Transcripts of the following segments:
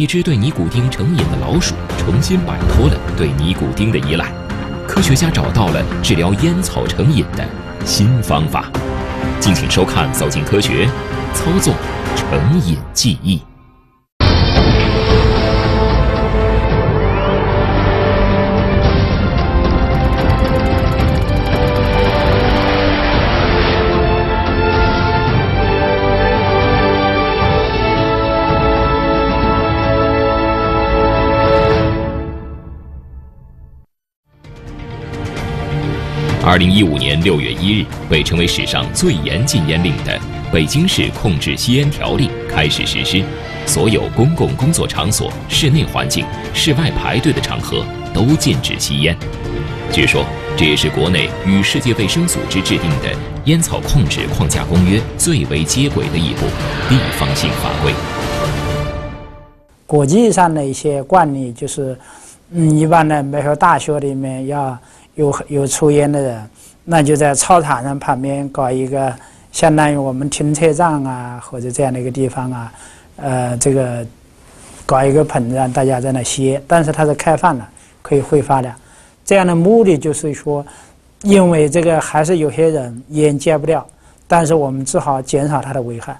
一只对尼古丁成瘾的老鼠重新摆脱了对尼古丁的依赖。科学家找到了治疗烟草成瘾的新方法。敬请收看《走进科学》，操纵成瘾记忆。 2015年6月1日，被称为史上最严禁烟令的《北京市控制吸烟条例》开始实施，所有公共工作场所、室内环境、室外排队的场合都禁止吸烟。据说，这也是国内与世界卫生组织制定的《烟草控制框架公约》最为接轨的一部地方性法规。国际上的一些惯例就是，一般的，比如说大学里面要。 有抽烟的人，那就在操场上旁边搞一个，相当于我们停车站啊，或者这样的一个地方啊，这个搞一个棚子，让大家在那吸烟。但是它是开放的，可以挥发的。这样的目的就是说，因为这个还是有些人烟戒不掉，但是我们至少减少它的危害。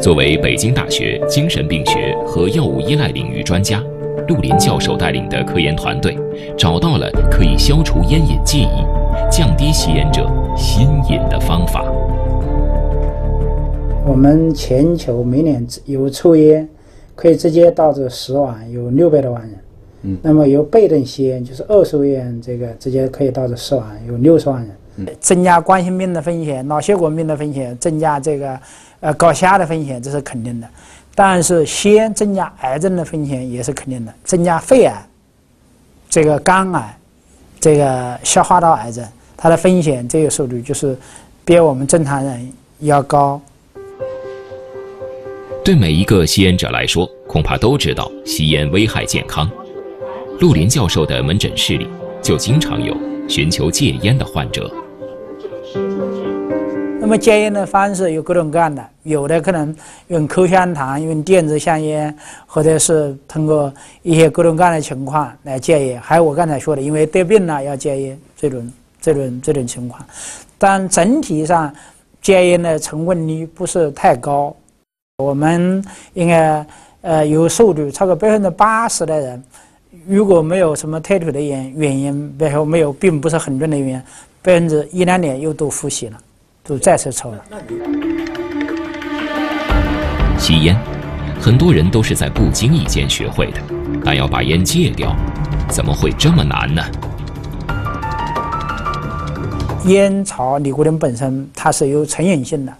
作为北京大学精神病学和药物依赖领域专家。 陆林教授带领的科研团队找到了可以消除烟瘾记忆、降低吸烟者心瘾的方法。我们全球每年有抽烟可以直接导致死亡有600多万人，那么有被动吸烟就是2手烟，这个直接可以导致死亡有60万人，增加冠心病的风险、脑血管病的风险，增加这个高血压的风险，这是肯定的。 但是吸烟增加癌症的风险也是肯定的，增加肺癌、这个肝癌、这个消化道癌症，它的风险这个速率就是比我们正常人要高。对每一个吸烟者来说，恐怕都知道吸烟危害健康。陆林教授的门诊室里就经常有寻求戒烟的患者。那么戒烟的方式有各种各样的。 有的可能用口香糖、用电子香烟，或者是通过一些各种各样的情况来戒烟。还有我刚才说的，因为得病了要戒烟这种情况。但整体上，戒烟的成功率不是太高。我们应该有数据，超过80%的人，如果没有什么特殊的原因，比如说没有并不是很重的原因，1-2%又都复吸了，都再次抽了。 吸烟，很多人都是在不经意间学会的，但要把烟戒掉，怎么会这么难呢？烟草尼古丁本身它是有成瘾性的，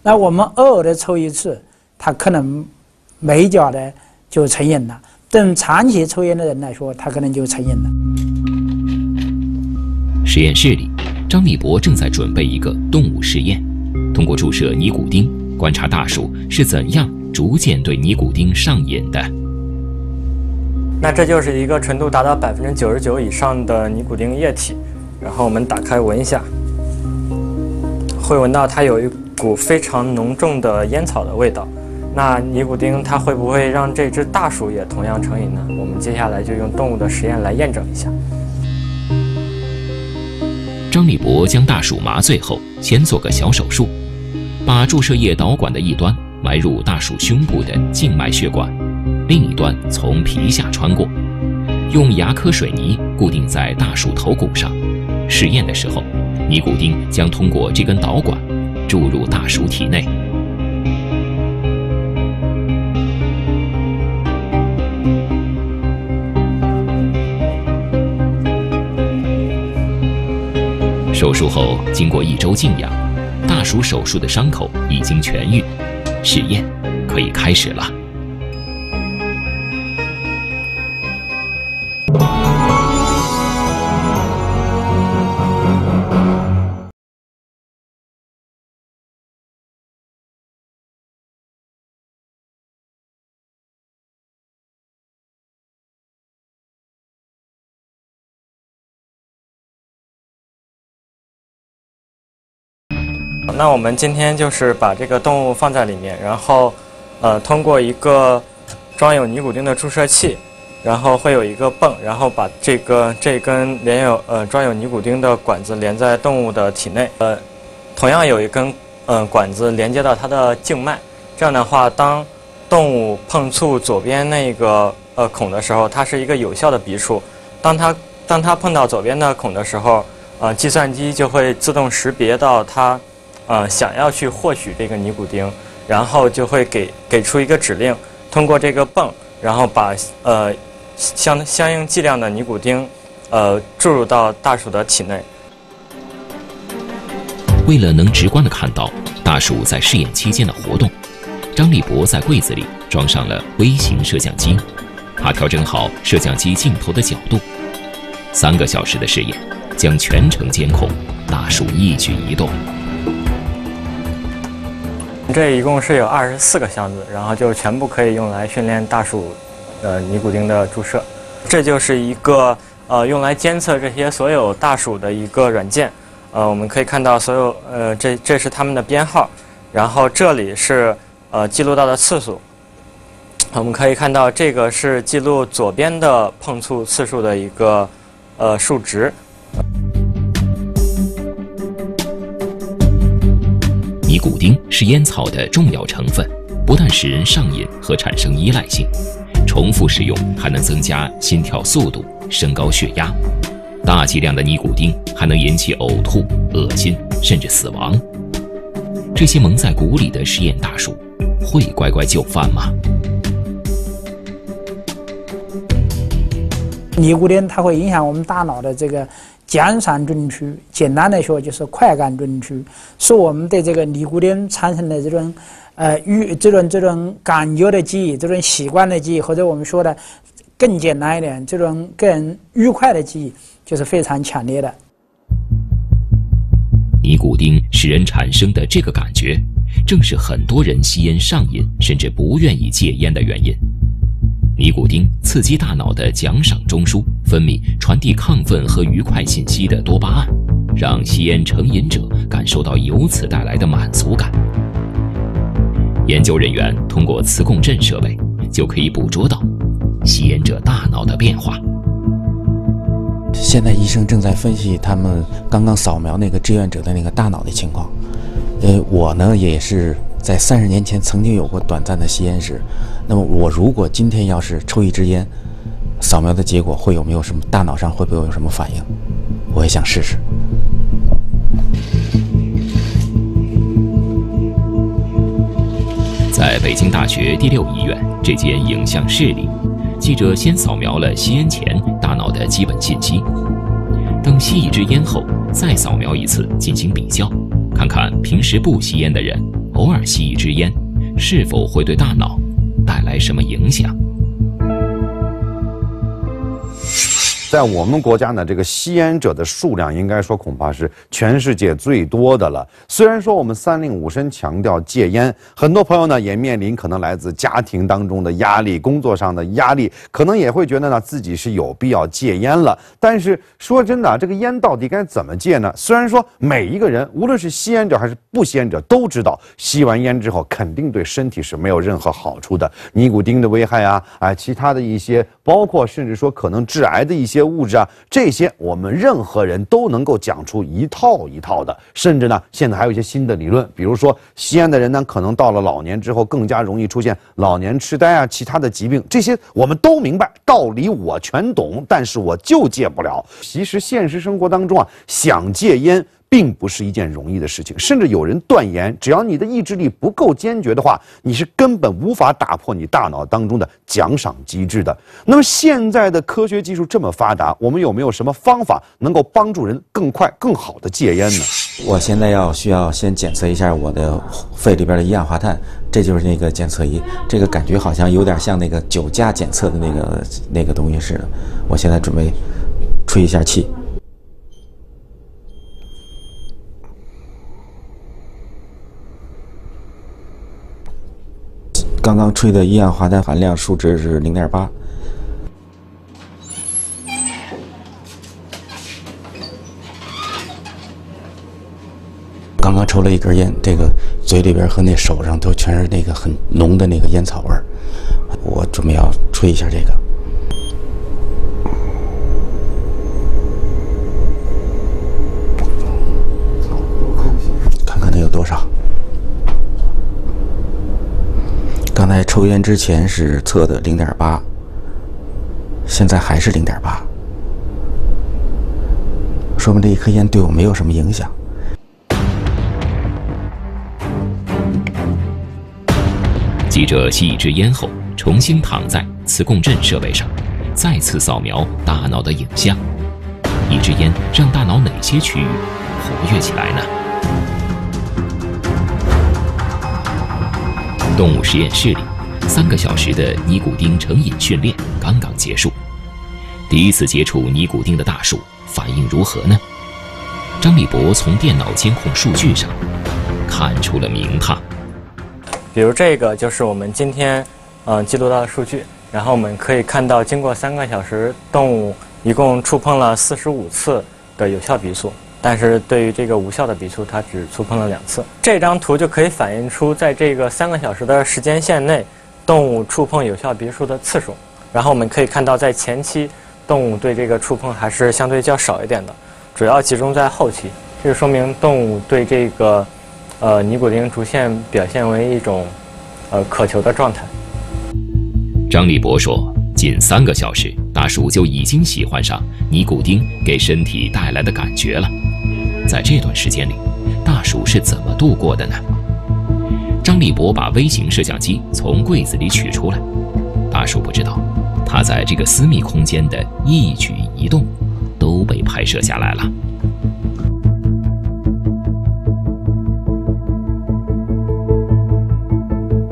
那我们偶尔的抽一次，它可能没觉的就成瘾了。对长期抽烟的人来说，他可能就成瘾了。实验室里，张立博正在准备一个动物实验，通过注射尼古丁。 观察大鼠是怎样逐渐对尼古丁上瘾的。那这就是一个纯度达到99%以上的尼古丁液体，然后我们打开闻一下，会闻到它有一股非常浓重的烟草的味道。那尼古丁它会不会让这只大鼠也同样成瘾呢？我们接下来就用动物的实验来验证一下。 张立博将大鼠麻醉后，先做个小手术。 把注射液导管的一端埋入大鼠胸部的静脉血管，另一端从皮下穿过，用牙科水泥固定在大鼠头骨上。实验的时候，尼古丁将通过这根导管注入大鼠体内。手术后，经过1周静养。 大鼠手术的伤口已经痊愈，实验可以开始了。那我们今天就是把这个动物放在里面，然后通过一个装有尼古丁的注射器，然后会有一个泵，然后把这根装有尼古丁的管子连在动物的体内，同样有一根管子连接到它的静脉。这样的话，当动物碰触左边那个孔的时候，它是一个有效的鼻触。当它碰到左边的孔的时候，计算机就会自动识别到它想要去获取这个尼古丁，然后就会给出一个指令，通过这个泵，然后把相应剂量的尼古丁注入到大鼠的体内。为了能直观地看到大鼠在试验期间的活动，张立博在柜子里装上了微型摄像机，他调整好摄像机镜头的角度。3个小时的试验，将全程监控大鼠一举一动。 这一共是有24个箱子，然后就全部可以用来训练大鼠，尼古丁的注射。这就是一个用来监测这些所有大鼠的一个软件。我们可以看到所有这是它们的编号，然后这里是记录到的次数。我们可以看到这个是记录左边的碰触次数的一个数值。 尼古丁是烟草的重要成分，不但使人上瘾和产生依赖性，重复使用还能增加心跳速度、升高血压。大剂量的尼古丁还能引起呕吐、恶心，甚至死亡。这些蒙在鼓里的实验大鼠，会乖乖就范吗？尼古丁它会影响我们大脑的这个 奖赏专区，简单的说就是快感专区，是我们对这个尼古丁产生的这种，这种感觉的记忆，这种习惯的记忆，或者我们说的更简单一点，这种更愉快的记忆，就是非常强烈的。尼古丁使人产生的这个感觉，正是很多人吸烟上瘾，甚至不愿意戒烟的原因。 尼古丁刺激大脑的奖赏中枢分泌传递亢奋和愉快信息的多巴胺，让吸烟成瘾者感受到由此带来的满足感。研究人员通过磁共振设备就可以捕捉到吸烟者大脑的变化。现在医生正在分析他们刚刚扫描那个志愿者的那个大脑的情况。我呢也是 在30年前曾经有过短暂的吸烟史，那么我如果今天要是抽一支烟，扫描的结果会有没有什么大脑上会不会有什么反应？我也想试试。在北京大学第6医院这间影像室里，记者先扫描了吸烟前大脑的基本信息，等吸一支烟后，再扫描一次进行比较，看看平时不吸烟的人 偶尔吸一支烟，是否会对大脑带来什么影响？在我们国家呢，这个吸烟者的数量应该说恐怕是全世界最多的了。虽然说我们3令5申强调戒烟，很多朋友呢也面临可能来自家庭当中的压力、工作上的压力，可能也会觉得呢自己是有必要戒烟了。但是说真的，这个烟到底该怎么戒呢？虽然说每一个人，无论是吸烟者还是不吸烟者，都知道吸完烟之后肯定对身体是没有任何好处的，尼古丁的危害啊，其他的一些，包括甚至说可能致癌的一些 物质啊，这些我们任何人都能够讲出一套一套的，甚至呢，现在还有一些新的理论，比如说吸烟的人呢，可能到了老年之后更加容易出现老年痴呆啊，其他的疾病，这些我们都明白，道理我全懂，但是我就戒不了。其实现实生活当中啊，想戒烟 并不是一件容易的事情，甚至有人断言，只要你的意志力不够坚决的话，你是根本无法打破你大脑当中的奖赏机制的。那么现在的科学技术这么发达，我们有没有什么方法能够帮助人更快、更好的戒烟呢？我现在需要先检测一下我的肺里边的一氧化碳，这就是那个检测仪，这个感觉好像有点像那个酒驾检测的那个东西似的。我现在准备吹一下气。 刚刚吹的一氧化碳含量数值是 0.8。刚刚抽了一根烟，这个嘴里边和那手上都全是那个很浓的那个烟草味儿。我准备要吹一下这个。看看它有多少。刚才抽烟之前是测的 0.8， 现在还是 0.8， 说明这一颗烟对我没有什么影响。 记者吸一支烟后，重新躺在磁共振设备上，再次扫描大脑的影像。一支烟让大脑哪些区域活跃起来呢？动物实验室里，3个小时的尼古丁成瘾训练刚刚结束。第一次接触尼古丁的大树反应如何呢？张立博从电脑监控数据上看出了名堂。 比如这个就是我们今天，记录到的数据。然后我们可以看到，经过3个小时，动物一共触碰了45次的有效笔触，但是对于这个无效的笔触，它只触碰了2次。这张图就可以反映出，在这个3个小时的时间线内，动物触碰有效笔触的次数。然后我们可以看到，在前期，动物对这个触碰还是相对较少一点的，主要集中在后期。这就说明动物对这个。 尼古丁逐渐表现为一种，渴求的状态。张立博说，仅3个小时，大树就已经喜欢上尼古丁给身体带来的感觉了。在这段时间里，大树是怎么度过的呢？张立博把微型摄像机从柜子里取出来，大树不知道，他在这个私密空间的一举一动都被拍摄下来了。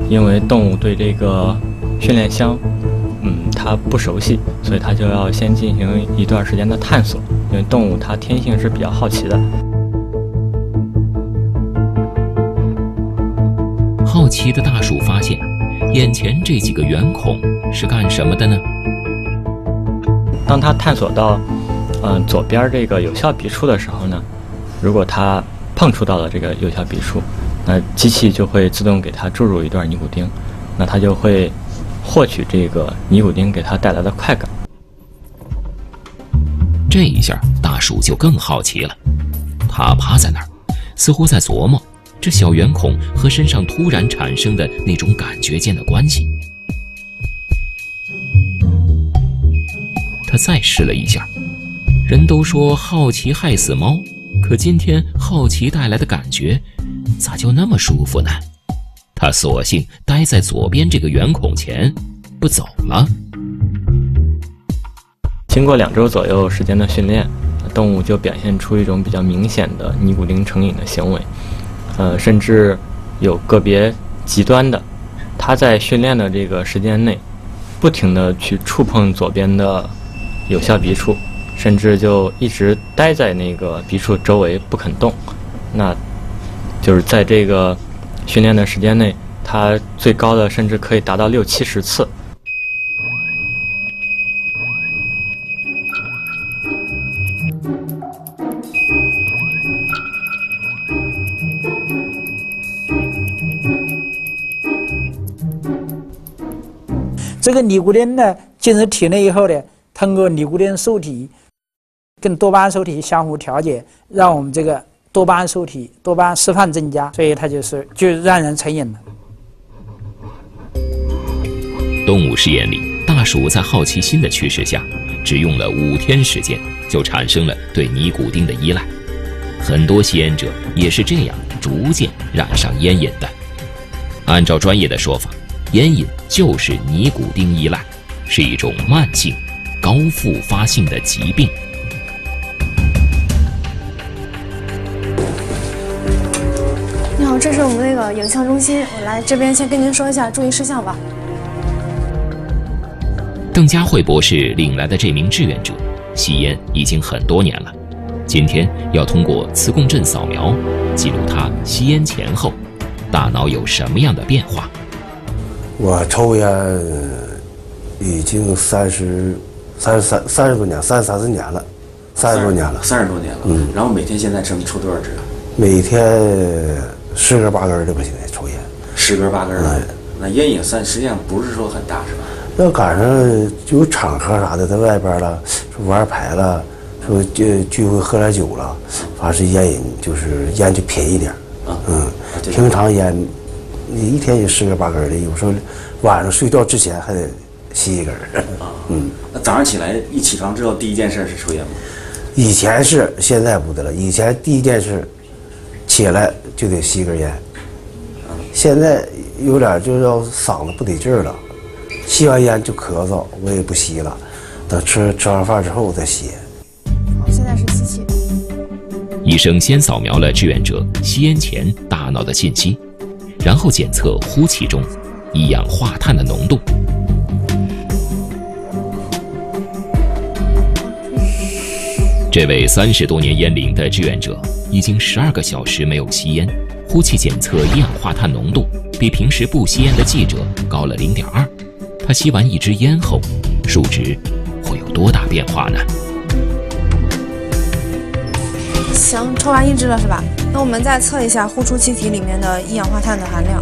因为动物对这个训练箱，它不熟悉，所以它就要先进行一段时间的探索。因为动物它天性是比较好奇的，好奇的大树发现，眼前这几个圆孔是干什么的呢？当它探索到，左边这个有效笔触的时候呢，如果它碰触到了这个有效笔触。 那机器就会自动给它注入一段尼古丁，那它就会获取这个尼古丁给它带来的快感。这一下，大树就更好奇了，它趴在那儿，似乎在琢磨这小圆孔和身上突然产生的那种感觉间的关系。它再试了一下，人都说好奇害死猫，可今天好奇带来的感觉。 咋就那么舒服呢？他索性待在左边这个圆孔前，不走了。经过2周左右时间的训练，动物就表现出一种比较明显的尼古丁成瘾的行为。甚至有个别极端的，它在训练的这个时间内，不停地去触碰左边的有效笔触，甚至就一直待在那个笔触周围不肯动。那 就是在这个训练的时间内，它最高的甚至可以达到60-70次。这个尼古丁呢，进入体内以后呢，通过尼古丁受体跟多巴胺受体相互调节，让我们这个。 多巴胺受体、多巴胺释放增加，所以它就让人成瘾了。动物实验里，大鼠在好奇心的驱使下，只用了5天时间就产生了对尼古丁的依赖。很多吸烟者也是这样逐渐染上烟瘾的。按照专业的说法，烟瘾就是尼古丁依赖，是一种慢性、高复发性的疾病。 这是我们那个影像中心，我来这边先跟您说一下注意事项吧。邓佳慧博士领来的这名志愿者，吸烟已经很多年了，今天要通过磁共振扫描记录他吸烟前后大脑有什么样的变化。我抽烟已经三十多年了，30多年了，然后每天现在抽多少支啊？每天十根八根的不行，抽烟。十根八根的，那烟瘾算实际上不是说很大，是吧？那赶上有场合啥的，在外边了，说玩牌了，说聚会喝点酒了，反正烟瘾就是烟就便宜点啊。嗯，平常烟，你一天也十根八根的，有时候晚上睡觉之前还得吸一根啊。嗯，那早上起来一起床之后第一件事是抽烟吗？以前是，现在不得了。以前第一件事起来就得吸根烟，现在有点就要嗓子不得劲儿了。 吸完烟就咳嗽，我也不吸了。等吃完饭之后我再吸。好，现在是吸气。医生先扫描了志愿者吸烟前大脑的信息，然后检测呼气中一氧化碳的浓度。这位30多年烟龄的志愿者已经12个小时没有吸烟，呼气检测一氧化碳浓度比平时不吸烟的记者高了0.2。 他吸完一支烟后，数值会有多大变化呢？行，抽完一支了是吧？那我们再测一下呼出气体里面的一氧化碳的含量。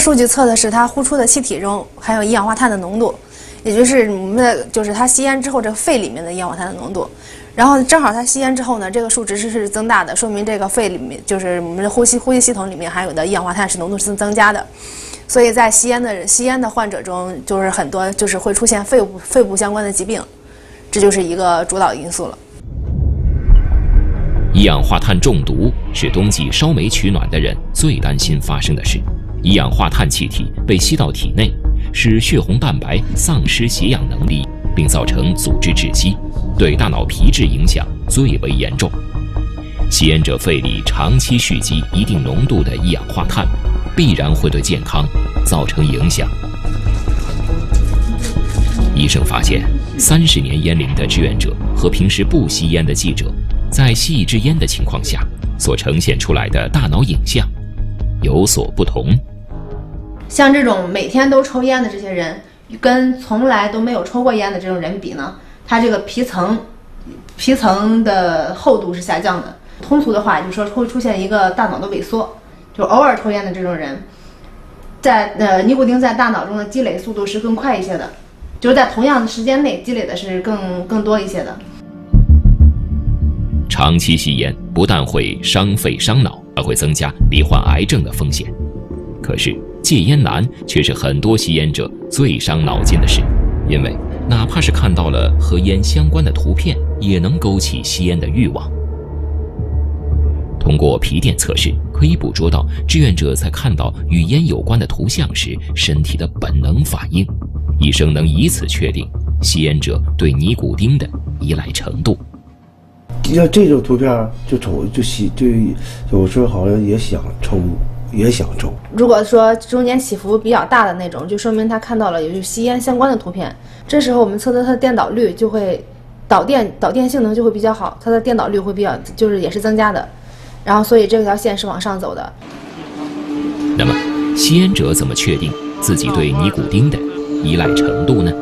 数据测的是他呼出的气体中含有一氧化碳的浓度。 也就是我们的，就是他吸烟之后，这个肺里面的一氧化碳的浓度，然后正好他吸烟之后呢，这个数值是增大的，说明这个肺里面就是我们的呼吸系统里面含有的一氧化碳是浓度是增加的，所以在吸烟的患者中，就是很多就是会出现肺部相关的疾病，这就是一个主导因素了。一氧化碳中毒是冬季烧煤取暖的人最担心发生的事，一氧化碳气体被吸到体内。 使血红蛋白丧失携氧能力，并造成组织窒息，对大脑皮质影响最为严重。吸烟者肺里长期蓄积一定浓度的一氧化碳，必然会对健康造成影响。医生发现，30年烟龄的志愿者和平时不吸烟的记者，在吸一支烟的情况下所呈现出来的大脑影像有所不同。 像这种每天都抽烟的这些人，跟从来都没有抽过烟的这种人比呢，他这个皮层的厚度是下降的。通俗的话，就是说会出现一个大脑的萎缩。就偶尔抽烟的这种人，在尼古丁在大脑中的积累速度是更快一些的，就是在同样的时间内积累的是更多一些的。长期吸烟不但会伤肺伤脑，还会增加罹患癌症的风险。可是。 戒烟难却是很多吸烟者最伤脑筋的事，因为哪怕是看到了和烟相关的图片，也能勾起吸烟的欲望。通过皮电测试，可以捕捉到志愿者在看到与烟有关的图像时身体的本能反应。医生能以此确定吸烟者对尼古丁的依赖程度。像这种图片就瞅就吸，就有时候好像也想抽。 也想抽。如果说中间起伏比较大的那种，就说明他看到了有吸烟相关的图片。这时候我们测测他的电导率，就会导电性能就会比较好，它的电导率会比较就是也是增加的。然后所以这条线是往上走的。那么，吸烟者怎么确定自己对尼古丁的依赖程度呢？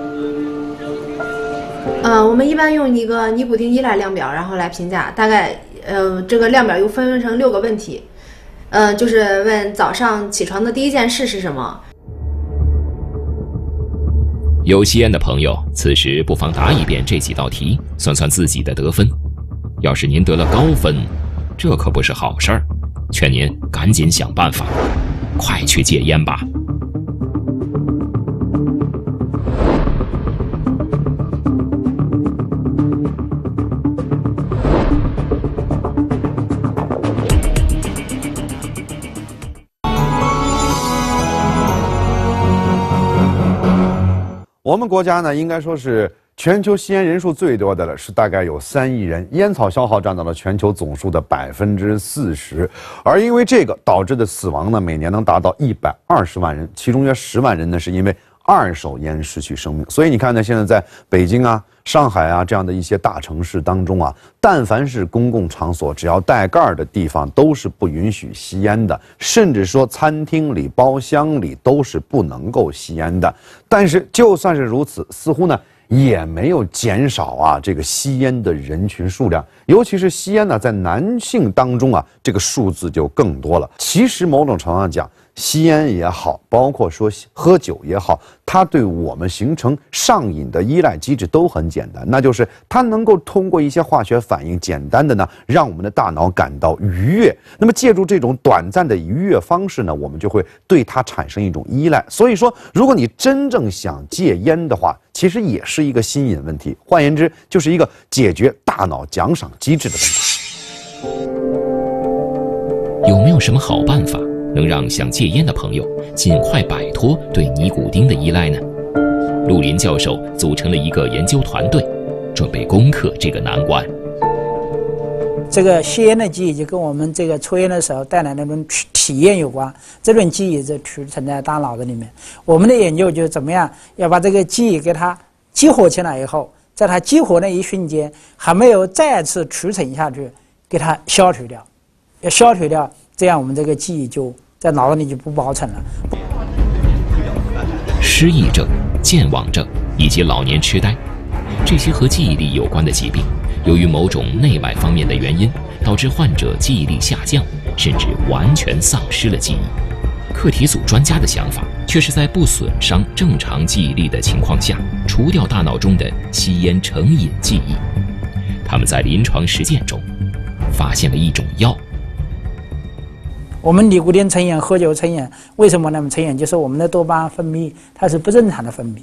我们一般用一个尼古丁依赖量表，然后来评价。大概这个量表又分成6个问题。 就是问早上起床的第一件事是什么？有吸烟的朋友，此时不妨答一遍这几道题，算算自己的得分。要是您得了高分，这可不是好事儿。劝您赶紧想办法，快去戒烟吧。我们国家呢，应该说是全球吸烟人数最多的了，是大概有3亿人，烟草消耗占到了全球总数的40%，而因为这个导致的死亡呢，每年能达到120万人，其中约10万人呢是因为二手烟失去生命。所以你看呢，现在在北京啊、上海啊这样的一些大城市当中啊，但凡是公共场所，只要带盖儿的地方都是不允许吸烟的，甚至说餐厅里、包厢里都是不能够吸烟的。但是就算是如此，似乎呢， 也没有减少啊，这个吸烟的人群数量，尤其是吸烟呢，在男性当中啊，这个数字就更多了。其实某种程度上讲，吸烟也好，包括说喝酒也好，它对我们形成上瘾的依赖机制都很简单，那就是它能够通过一些化学反应，简单的呢，让我们的大脑感到愉悦。那么借助这种短暂的愉悦方式呢，我们就会对它产生一种依赖。所以说，如果你真正想戒烟的话， 其实也是一个心瘾问题，换言之，就是一个解决大脑奖赏机制的问题。有没有什么好办法能让想戒烟的朋友尽快摆脱对尼古丁的依赖呢？陆林教授组成了一个研究团队，准备攻克这个难关。这个吸烟的记忆就跟我们这个抽烟的时候带来那种体验有关，这种记忆就存在大脑的里面。我们的研究就是怎么样要把这个记忆给它激活起来以后，在它激活那一瞬间还没有再次储存下去，给它消除掉，要消除掉，这样我们这个记忆就在脑子里就不保存了。失忆症、健忘症以及老年痴呆，这些和记忆力有关的疾病， 由于某种内外方面的原因，导致患者记忆力下降，甚至完全丧失了记忆。课题组专家的想法却是在不损伤正常记忆力的情况下，除掉大脑中的吸烟成瘾记忆。他们在临床实践中发现了一种药。我们尼古丁成瘾、喝酒成瘾，为什么呢？成瘾就是我们的多巴胺分泌它是不正常的分泌。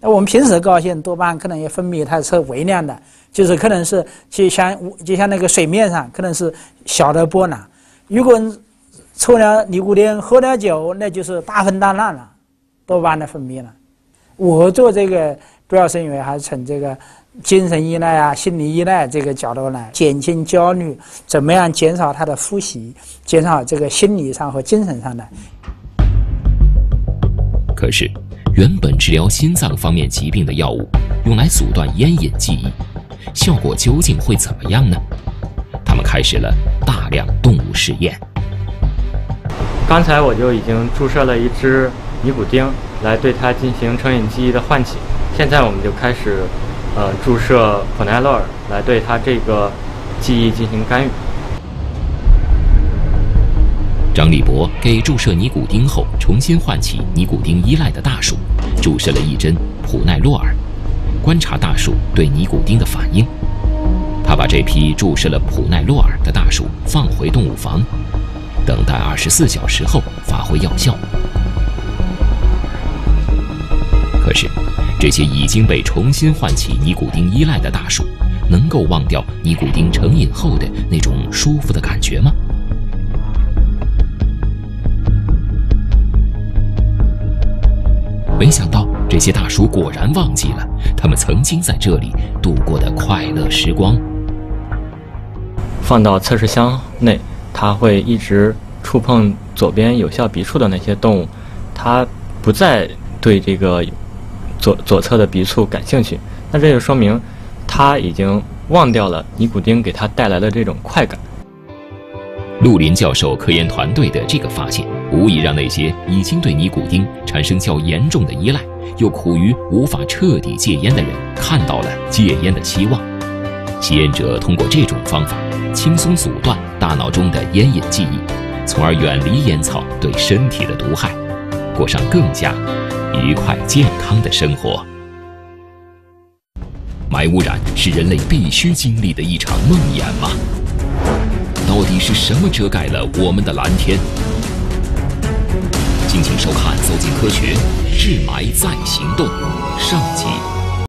那我们平时高兴，多巴胺可能也分泌，它是微量的，就是可能是就像那个水面上可能是小的波浪。如果抽了尼古丁、喝了酒，那就是大风大浪了，多巴胺的分泌了。我做这个主要是因为还是从这个精神依赖啊、心理依赖这个角度来减轻焦虑，怎么样减少它的复习，减少这个心理上和精神上的。可是 原本治疗心脏方面疾病的药物，用来阻断烟瘾记忆，效果究竟会怎么样呢？他们开始了大量动物试验。刚才我就已经注射了一支尼古丁，来对它进行成瘾记忆的唤起。现在我们就开始，注射普奈洛尔，来对它这个记忆进行干预。张立博给注射尼古丁后，重新唤起尼古丁依赖的大鼠注射了一针普奈洛尔，观察大鼠对尼古丁的反应。他把这批注射了普奈洛尔的大鼠放回动物房，等待24小时后发挥药效。可是，这些已经被重新唤起尼古丁依赖的大鼠，能够忘掉尼古丁成瘾后的那种舒服的感觉吗？ 没想到，这些大鼠果然忘记了他们曾经在这里度过的快乐时光。放到测试箱内，它会一直触碰左边有效笔触的那些动物，它不再对这个左侧的笔触感兴趣。那这就说明，它已经忘掉了尼古丁给它带来的这种快感。 陆林教授科研团队的这个发现，无疑让那些已经对尼古丁产生较严重的依赖，又苦于无法彻底戒烟的人看到了戒烟的希望。吸烟者通过这种方法，轻松阻断大脑中的烟瘾记忆，从而远离烟草对身体的毒害，过上更加愉快健康的生活。霾污染是人类必须经历的一场梦魇吗？ 到底是什么遮盖了我们的蓝天？敬请收看《走进科学》，治霾再行动上集。